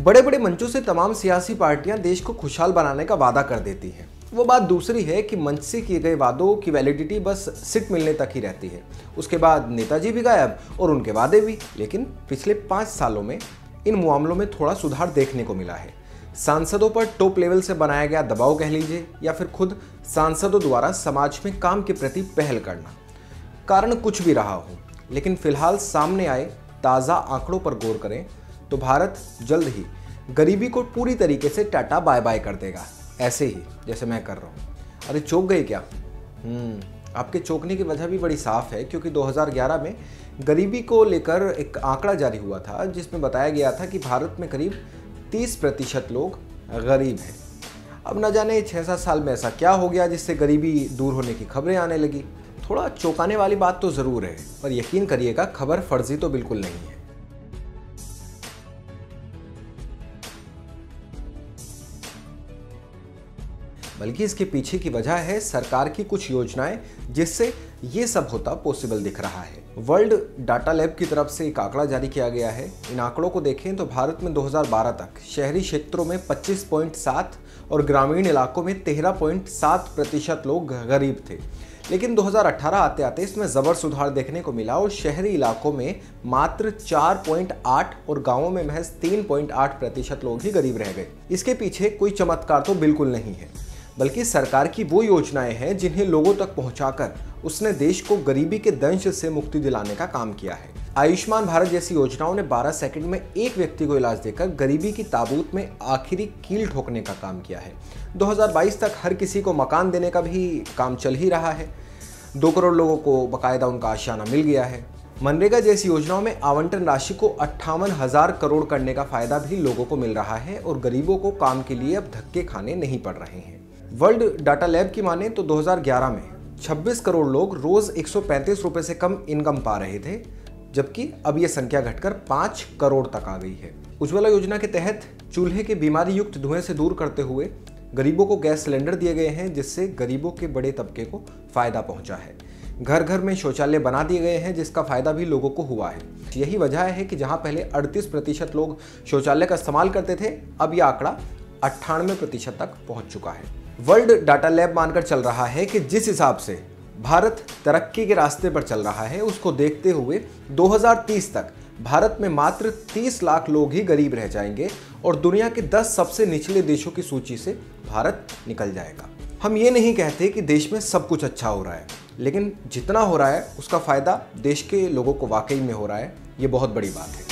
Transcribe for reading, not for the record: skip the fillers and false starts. बड़े बड़े मंचों से तमाम सियासी पार्टियां देश को खुशहाल बनाने का वादा कर देती हैं। वो बात दूसरी है कि मंच से किए गए वादों की वैलिडिटी बस सीट मिलने तक ही रहती है, उसके बाद नेताजी भी गायब और उनके वादे भी। लेकिन पिछले 5 सालों में इन मामलों में थोड़ा सुधार देखने को मिला है। सांसदों पर टॉप लेवल से बनाया गया दबाव कह लीजिए, या फिर खुद सांसदों द्वारा समाज में काम के प्रति पहल करना, कारण कुछ भी रहा हो, लेकिन फिलहाल सामने आए ताज़ा आंकड़ों पर गौर करें तो भारत जल्द ही गरीबी को पूरी तरीके से टाटा बाय बाय कर देगा, ऐसे ही जैसे मैं कर रहा हूँ। अरे चौंक गए क्या? आपके चौंकने की वजह भी बड़ी साफ है, क्योंकि 2011 में गरीबी को लेकर एक आंकड़ा जारी हुआ था जिसमें बताया गया था कि भारत में करीब 30% लोग गरीब हैं। अब न जाने 6-7 साल में ऐसा क्या हो गया जिससे गरीबी दूर होने की खबरें आने लगी। थोड़ा चौंकाने वाली बात तो ज़रूर है, पर यकीन करिएगा खबर फर्जी तो बिल्कुल नहीं है। बल्कि इसके पीछे की वजह है सरकार की कुछ योजनाएं जिससे ये सब होता पॉसिबल दिख रहा है। वर्ल्ड डाटा लैब की तरफ से एक आंकड़ा जारी किया गया है। इन आंकड़ों को देखें तो भारत में 2012 तक शहरी क्षेत्रों में 25.7 और ग्रामीण इलाकों में 13.7% लोग गरीब थे। लेकिन 2018 आते आते इसमें ज़बर सुधार देखने को मिला और शहरी इलाकों में मात्र 4.8 और गाँवों में महज 3.8% लोग ही गरीब रह गए। इसके पीछे कोई चमत्कार तो बिल्कुल नहीं है, बल्कि सरकार की वो योजनाएं हैं जिन्हें लोगों तक पहुंचाकर उसने देश को गरीबी के दंश से मुक्ति दिलाने का काम किया है। आयुष्मान भारत जैसी योजनाओं ने 12 सेकंड में एक व्यक्ति को इलाज देकर गरीबी की ताबूत में आखिरी कील ठोकने का काम किया है। 2022 तक हर किसी को मकान देने का भी काम चल ही रहा है। 2 करोड़ लोगों को बाकायदा उनका आशियाना मिल गया है। मनरेगा जैसी योजनाओं में आवंटन राशि को 58,000 करोड़ करने का फायदा भी लोगों को मिल रहा है और गरीबों को काम के लिए अब धक्के खाने नहीं पड़ रहे हैं। वर्ल्ड डाटा लैब की माने तो 2011 में 26 करोड़ लोग रोज़ 135 रुपये से कम इनकम पा रहे थे, जबकि अब ये संख्या घटकर 5 करोड़ तक आ गई है। उज्ज्वला योजना के तहत चूल्हे के बीमारी युक्त धुएं से दूर करते हुए गरीबों को गैस सिलेंडर दिए गए हैं, जिससे गरीबों के बड़े तबके को फ़ायदा पहुंचा है। घर घर में शौचालय बना दिए गए हैं, जिसका फ़ायदा भी लोगों को हुआ है। यही वजह है कि जहाँ पहले 38% लोग शौचालय का इस्तेमाल करते थे, अब यह आंकड़ा 98% तक पहुँच चुका है। वर्ल्ड डाटा लैब मानकर चल रहा है कि जिस हिसाब से भारत तरक्की के रास्ते पर चल रहा है, उसको देखते हुए 2030 तक भारत में मात्र 30 लाख लोग ही गरीब रह जाएंगे और दुनिया के 10 सबसे निचले देशों की सूची से भारत निकल जाएगा। हम ये नहीं कहते कि देश में सब कुछ अच्छा हो रहा है, लेकिन जितना हो रहा है उसका फ़ायदा देश के लोगों को वाकई में हो रहा है, ये बहुत बड़ी बात है।